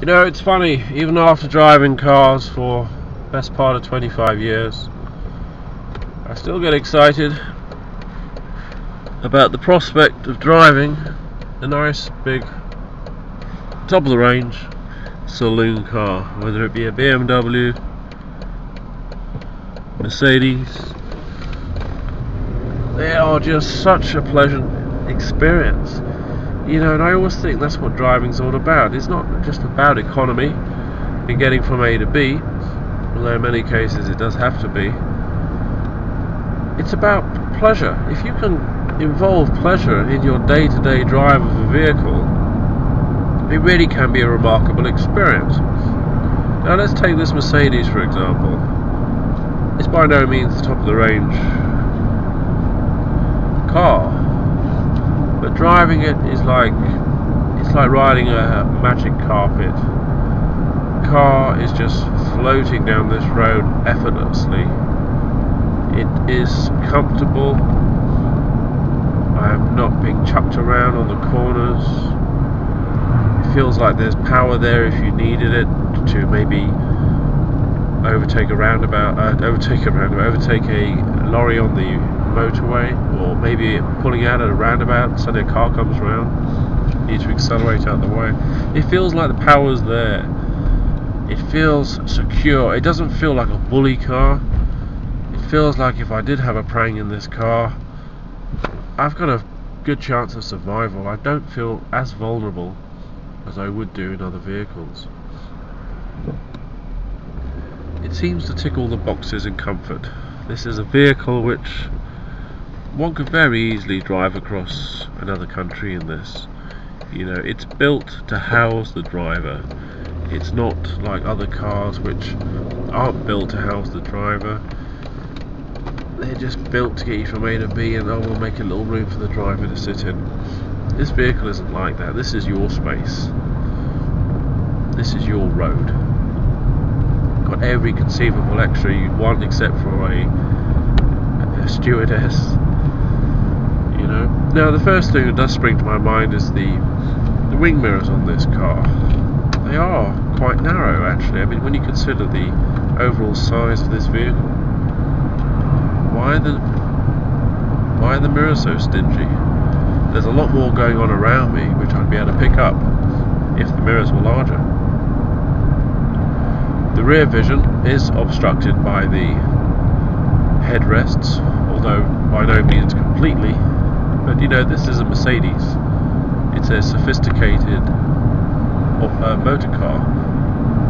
You know, it's funny, even after driving cars for the best part of 25 years, I still get excited about the prospect of driving a nice big top of the range saloon car, whether it be a BMW, Mercedes. They are just such a pleasant experience, you know, and I always think that's what driving's all about. It's not just about economy and getting from A to B, although in many cases it does have to be. It's about pleasure. If you can involve pleasure in your day-to-day drive of a vehicle, it really can be a remarkable experience. Now let's take this Mercedes for example. It's by no means the top of the range car, but driving it is like, it's like riding a magic carpet. The car is just floating down this road effortlessly. It is comfortable. I am not being chucked around on the corners. Feels like there's power there if you needed it to maybe overtake a roundabout, overtake a lorry on the motorway, or maybe pulling out at a roundabout, suddenly a car comes around, need to accelerate out the way. It feels like the power's there. It feels secure. It doesn't feel like a bully car. It feels like if I did have a prang in this car, I've got a good chance of survival. I don't feel as vulnerable as I would do in other vehicles. It seems to tick all the boxes in comfort. This is a vehicle which one could very easily drive across another country in this. You know, it's built to house the driver. It's not like other cars which aren't built to house the driver. They're just built to get you from A to B, and oh, we'll make a little room for the driver to sit in. This vehicle isn't like that. This is your space. This is your road. Got every conceivable luxury you'd want except for a stewardess, you know. Now the first thing that does spring to my mind is the wing mirrors on this car. They are quite narrow actually. I mean, when you consider the overall size of this vehicle, why are the mirrors so stingy? There's a lot more going on around me which I'd be able to pick up if the mirrors were larger. The rear vision is obstructed by the headrests, although by no means completely, but you know, this is a Mercedes. It's a sophisticated motor car.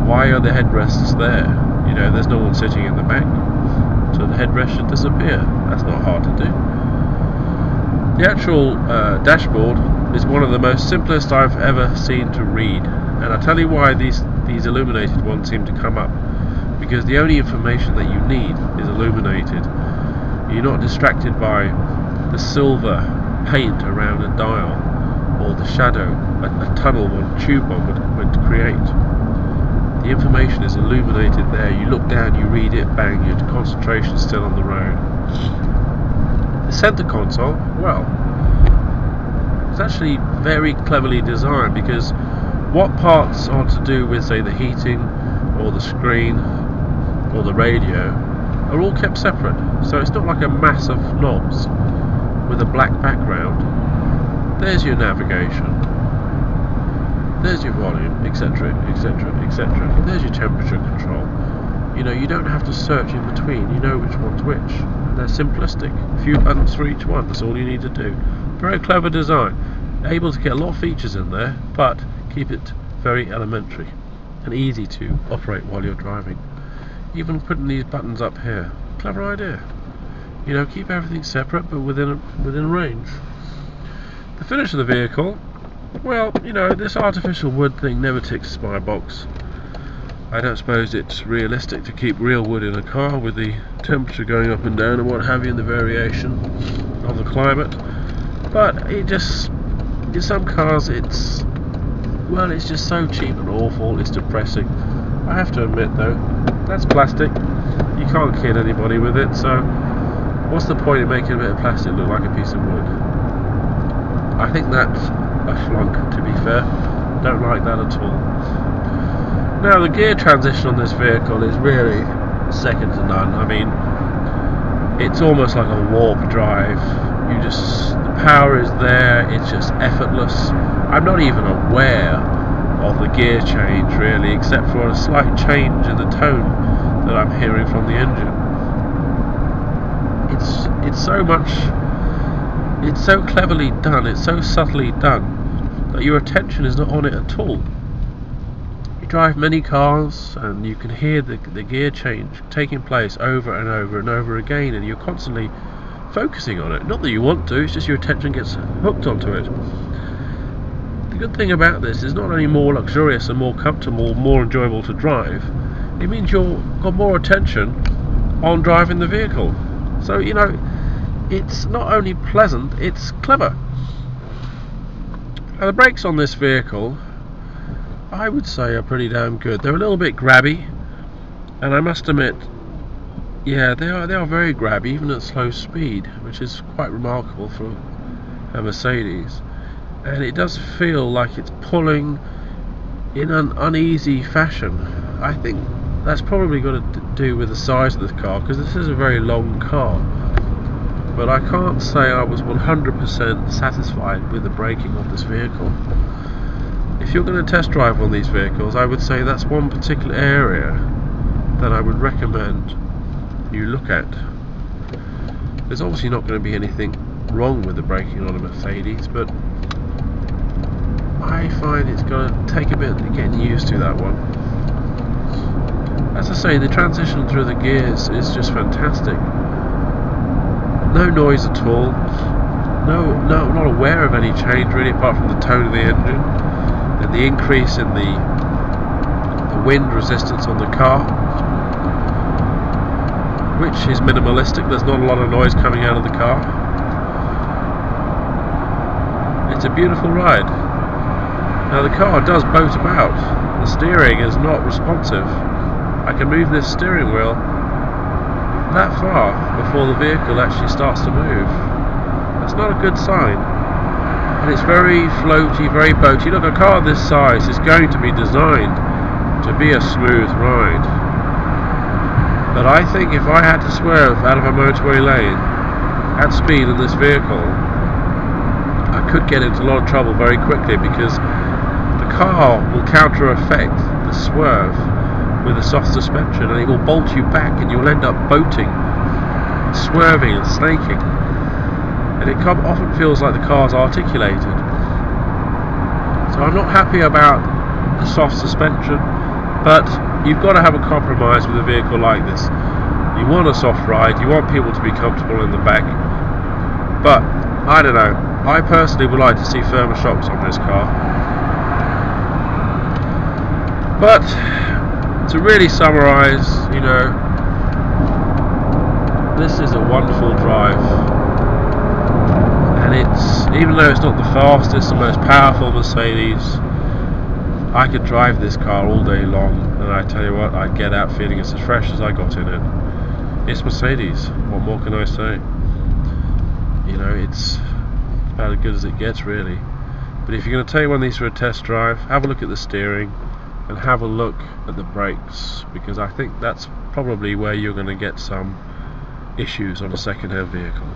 Why are the headrests there? You know, there's no one sitting in the back, so the headrest should disappear. That's not hard to do. The actual dashboard is one of the most simplest I've ever seen to read, and I'll tell you why these illuminated ones seem to come up. Because the only information that you need is illuminated. You're not distracted by the silver paint around a dial, or the shadow a tunnel or tube one would create. The information is illuminated there. You look down, you read it, bang, your concentration's still on the road. The center console, well, it's actually very cleverly designed, because what parts are to do with, say, the heating or the screen or the radio are all kept separate. So it's not like a mass of knobs with a black background. There's your navigation, there's your volume, etc., etc., etc. There's your temperature control. You know, you don't have to search in between. You know which one's which. They're simplistic. A few buttons for each one, that's all you need to do. Very clever design. Able to get a lot of features in there, but keep it very elementary and easy to operate while you're driving. Even putting these buttons up here, clever idea. You know, keep everything separate but within range. The finish of the vehicle, well, you know, this artificial wood thing never ticks my box. I don't suppose it's realistic to keep real wood in a car with the temperature going up and down and what have you, and the variation of the climate. But it just, in some cars, it's, well, it's just so cheap and awful, it's depressing. I have to admit though, that's plastic. You can't kid anybody with it, so what's the point in making a bit of plastic look like a piece of wood? I think that's a flunk, to be fair. Don't like that at all. Now the gear transition on this vehicle is really second to none. I mean, it's almost like a warp drive. You just, the power is there, it's just effortless. I'm not even aware of the gear change really, except for a slight change in the tone that I'm hearing from the engine. It's so much, it's so cleverly done, it's so subtly done that your attention is not on it at all. You drive many cars and you can hear the gear change taking place over and over and over again, and you're constantly focusing on it. Not that you want to, it's just your attention gets hooked onto it. The good thing about this is not only more luxurious and more comfortable, more enjoyable to drive, it means you've got more attention on driving the vehicle. So, you know, it's not only pleasant, it's clever. Now, the brakes on this vehicle, I would say, are pretty damn good. They're a little bit grabby, and I must admit, yeah, they are very grabby, even at slow speed, which is quite remarkable for a Mercedes. And it does feel like it's pulling in an uneasy fashion. I think that's probably got to do with the size of this car, because this is a very long car. But I can't say I was 100% satisfied with the braking of this vehicle. If you're going to test drive on these vehicles, I would say that's one particular area that I would recommend you look at. There's obviously not going to be anything wrong with the braking on a Mercedes, but I find it's going to take a bit getting used to that one. As I say, the transition through the gears is just fantastic. No noise at all. No, I'm not aware of any change really, apart from the tone of the engine and the increase in the wind resistance on the car, which is minimalistic. There's not a lot of noise coming out of the car. It's a beautiful ride. Now the car does boat about. The steering is not responsive. I can move this steering wheel that far before the vehicle actually starts to move. That's not a good sign. And it's very floaty, very boaty. Look, a car this size is going to be designed to be a smooth ride. But I think if I had to swerve out of a motorway lane at speed in this vehicle, I could get into a lot of trouble very quickly, because the car will counter effect the swerve with a soft suspension, and it will bolt you back, and you'll end up boating, swerving and snaking, and it often feels like the car's articulated. So I'm not happy about the soft suspension, but you've got to have a compromise with a vehicle like this. You want a soft ride, you want people to be comfortable in the back, but I don't know, I personally would like to see firmer shocks on this car. But to really summarise, you know, this is a wonderful drive, and it's, even though it's not the fastest and most powerful Mercedes, I could drive this car all day long, and I tell you what, I get out feeling as fresh as I got in it. It's Mercedes. What more can I say? You know, it's about as good as it gets really. But if you're going to take one of these for a test drive, have a look at the steering and have a look at the brakes, because I think that's probably where you're going to get some issues on a second-hand vehicle.